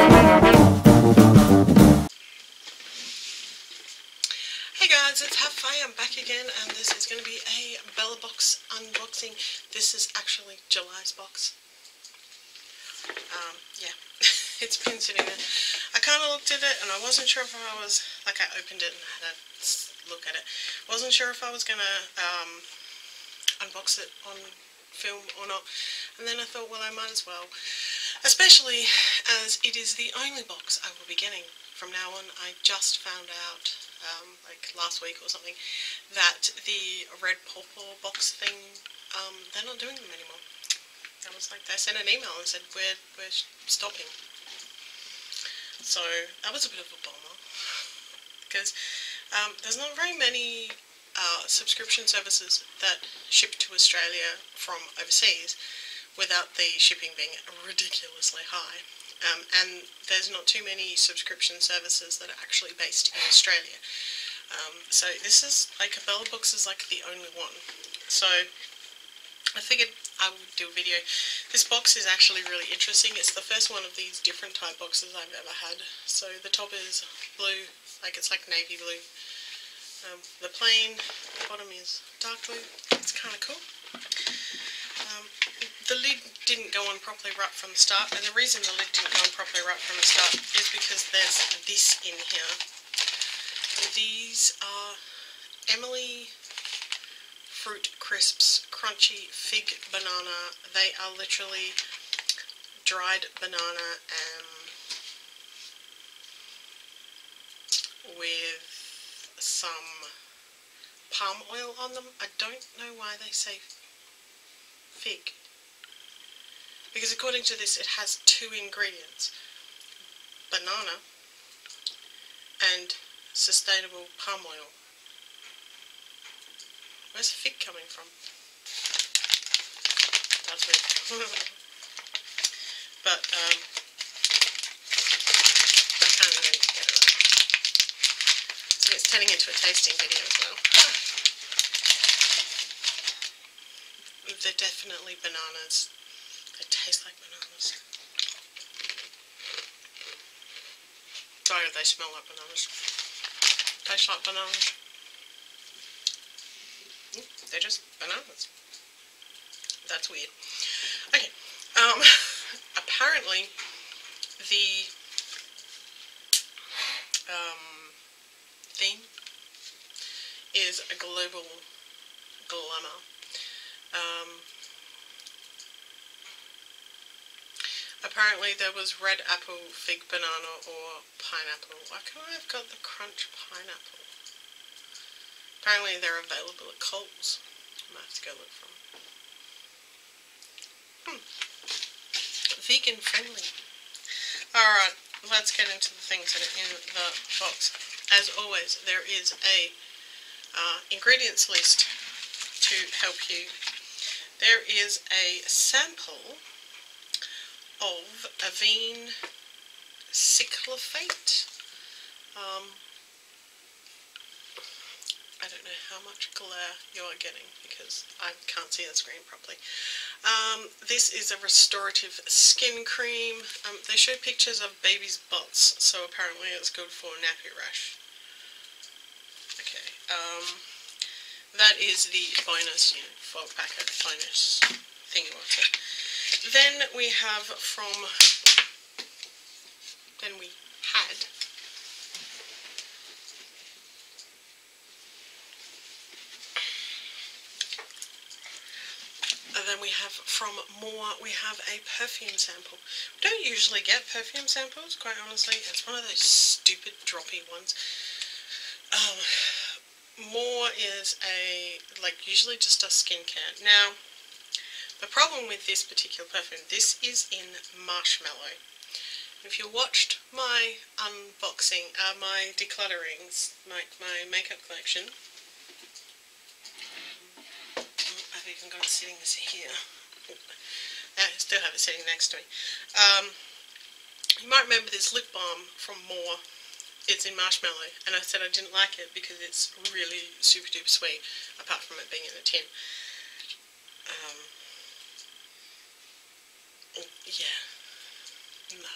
Hey guys, it's Haffina back again, and this is going to be a Bellabox unboxing. This is actually July's box. Yeah, it's been sitting there. I kind of looked at it and I wasn't sure if I was, like, I opened it and had a look at it. Wasn't sure if I was going to unbox it on film or not. And then I thought, well, I might as well. Especially as it is the only box I will be getting from now on. I just found out, like last week or something, that the Red Pawpaw box thing, they're not doing them anymore. I was like, they sent an email and said, we're stopping. So that was a bit of a bummer, because there's not very many subscription services that ship to Australia from overseas without the shipping being ridiculously high. And there's not too many subscription services that are actually based in Australia. So this is, like, a Bellabox is like the only one. So I figured I would do a video. This box is actually really interesting. It's the first one of these different type boxes I've ever had. So the top is blue, like it's like navy blue. The plain, the bottom is dark blue. It's kind of cool. The lid didn't go on properly right from the start, and the reason the lid didn't go on properly right from the start is because there's this in here. These are Emily Fruit Crisps Crunchy Fig Banana. They are literally dried banana with some palm oil on them. I don't know why they say fig, because according to this it has two ingredients: banana and sustainable palm oil. Where's fig coming from? That's weird. But I can't even get it right. So it's turning into a tasting video as well. They're definitely bananas. They taste like bananas. Sorry if they smell like bananas. Taste like bananas. They're just bananas. That's weird. Okay. Apparently, the theme is a global glamour. Apparently, there was red apple, fig, banana, or pineapple. Why can't I have got the crunch pineapple? Apparently they're available at Coles. I might have to go look for them. Vegan friendly. Alright, let's get into the things that are in the box. As always, there is a ingredients list to help you. There is a sample of Aveen Cyclophate. I don't know how much glare you are getting because I can't see the screen properly. This is a restorative skin cream. They show pictures of babies' butts, so apparently it's good for nappy rash. Okay, that is the bonus, you know, 4-pack bonus thing you wanted. Then we have we had from MOR, we have a perfume sample. We don't usually get perfume samples, quite honestly. It's one of those stupid droppy ones. MOR is usually just a skincare. Now, the problem with this particular perfume, this is in marshmallow. If you watched my unboxing, my declutterings, my makeup collection, I've even got it sitting here. I still have it sitting next to me. You might remember this lip balm from MOR. It's in marshmallow, and I said I didn't like it because it's really super duper sweet, apart from it being in a tin. Yeah. No.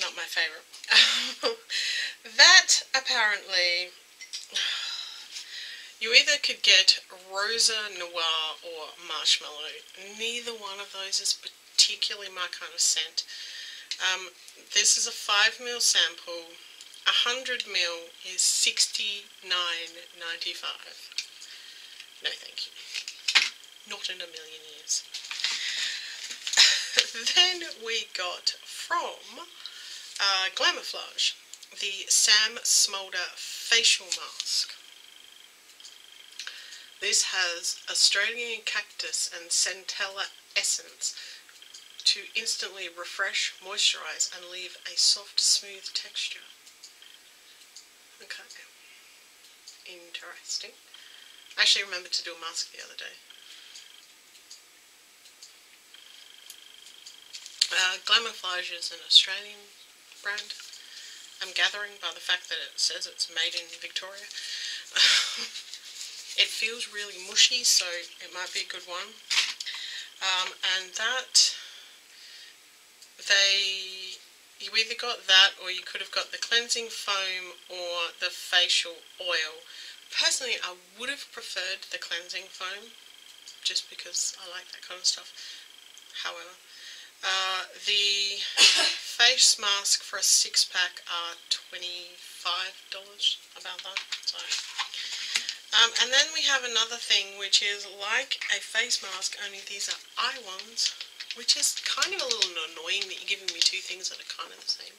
Not my favorite. That apparently, you either could get Rosa Noir or Marshmallow. Neither one of those is particularly my kind of scent. This is a 5 ml sample. 100 ml is $69.95. No thank you. Not in a million years. Then we got from Glamouflage the Sam Smolder Facial Mask. This has Australian cactus and centella essence to instantly refresh, moisturise and leave a soft, smooth texture. Okay. Interesting. I actually remembered to do a mask the other day. Glamouflage is an Australian brand. I'm gathering by the fact that it says it's made in Victoria. It feels really mushy, so it might be a good one. And that, you either got that or you could have got the cleansing foam or the facial oil. Personally, I would have preferred the cleansing foam, just because I like that kind of stuff. However, the face mask for a 6-pack are $25, about that. So, and then we have another thing which is like a face mask, only these are eye ones, which is kind of a little annoying that you're giving me two things that are kind of the same.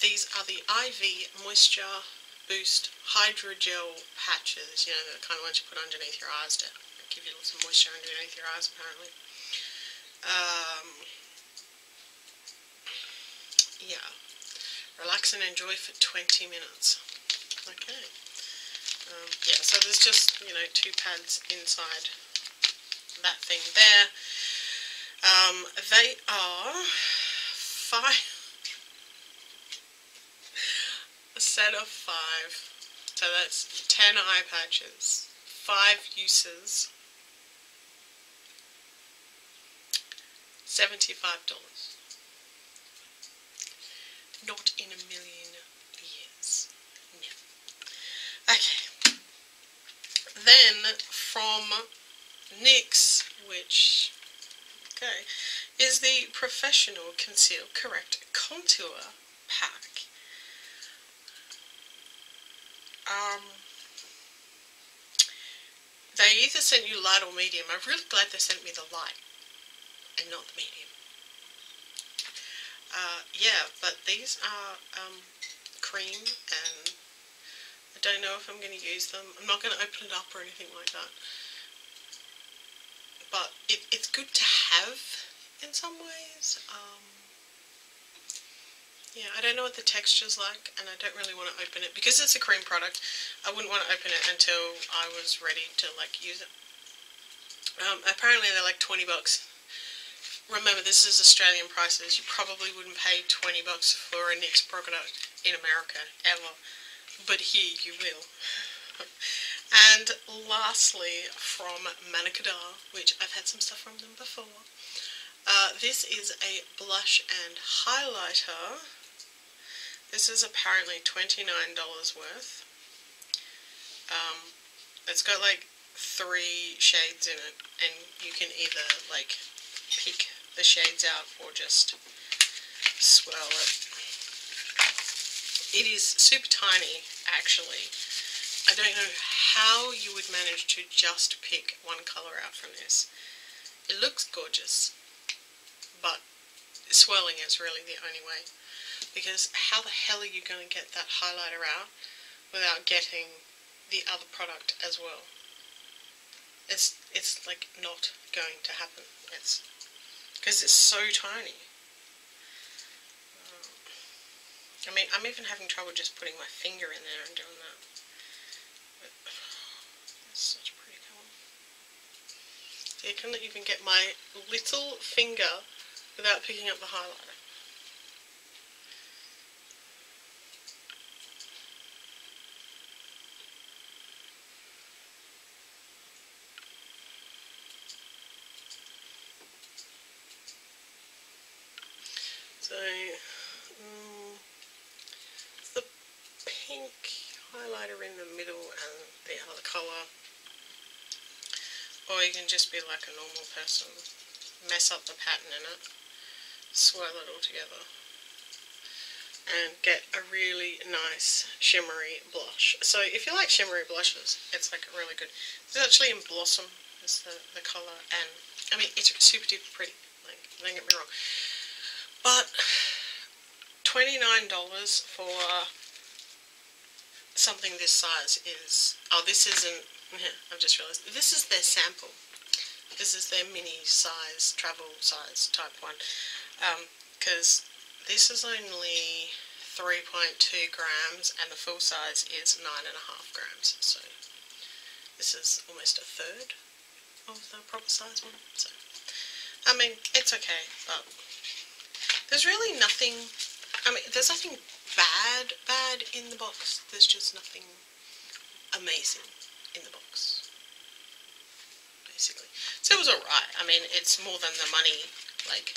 These are the IV Moisture Boost Hydrogel Patches, you know, the kind of ones you put underneath your eyes to give you some moisture underneath your eyes, apparently. Yeah. Relax and enjoy for 20 minutes. Okay. Yeah, so there's just, you know, two pads inside that thing there. They are a set of 5. So that's 10 eye patches, 5 uses. $75. Not in a million years. No. Okay. Then from NYX, which okay, is the Professional Conceal Correct Contour Pack. They either sent you light or medium. I'm really glad they sent me the light and not the medium. Yeah, but these are cream, and I don't know if I'm going to use them. I'm not going to open it up or anything like that. But it's good to have in some ways. Yeah, I don't know what the texture's like, and I don't really want to open it. Because it's a cream product, I wouldn't want to open it until I was ready to, like, use it. Apparently they're like $20. Remember, this is Australian prices. You probably wouldn't pay $20 for a NYX product in America, ever. But here you will. And lastly, from Manicadar, which I've had some stuff from them before. This is a blush and highlighter. This is apparently $29 worth. It's got like 3 shades in it, and you can either like pick the shades out or just swirl it. It is super tiny, actually. I don't know how you would manage to just pick one colour out from this. It looks gorgeous, but swirling is really the only way. Because how the hell are you going to get that highlighter out without getting the other product as well? It's like not going to happen. It's because it's so tiny. I mean, I'm even having trouble just putting my finger in there and doing that. But, that's such a pretty colour. So you couldn't even get my little finger without picking up the highlighter. highlighter in the middle and the other colour. Or you can just be like a normal person, mess up the pattern in it, swirl it all together, and get a really nice shimmery blush. So if you like shimmery blushes, it's like really good. It's actually in Blossom is the colour, and I mean it's super duper pretty, like don't get me wrong. But $29 for something this size is, oh this isn't, I've just realised, this is their sample. This is their mini size, travel size type one. Because this is only 3.2 grams and the full size is 9.5 grams. So this is almost a third of the proper size one. So I mean, it's okay, but there's really nothing, I mean, there's nothing bad in the box. There's just nothing amazing in the box, basically. So it was alright. I mean, it's more than the money, like,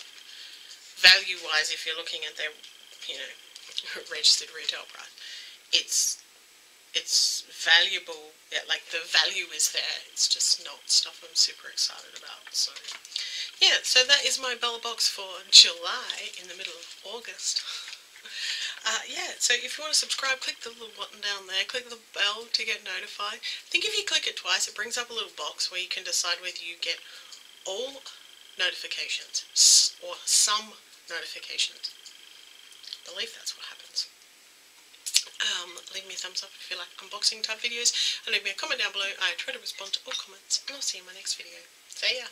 value-wise, if you're looking at their, you know, registered retail price, it's valuable. Yeah, like the value is there. It's just not stuff I'm super excited about. So yeah, so that is my Bellabox for July in the middle of August. Yeah, so if you want to subscribe, click the little button down there, click the bell to get notified. I think if you click it twice, it brings up a little box where you can decide whether you get all notifications or some notifications. I believe that's what happens. Leave me a thumbs up if you like unboxing type videos, and leave me a comment down below. I try to respond to all comments, and I'll see you in my next video. See ya!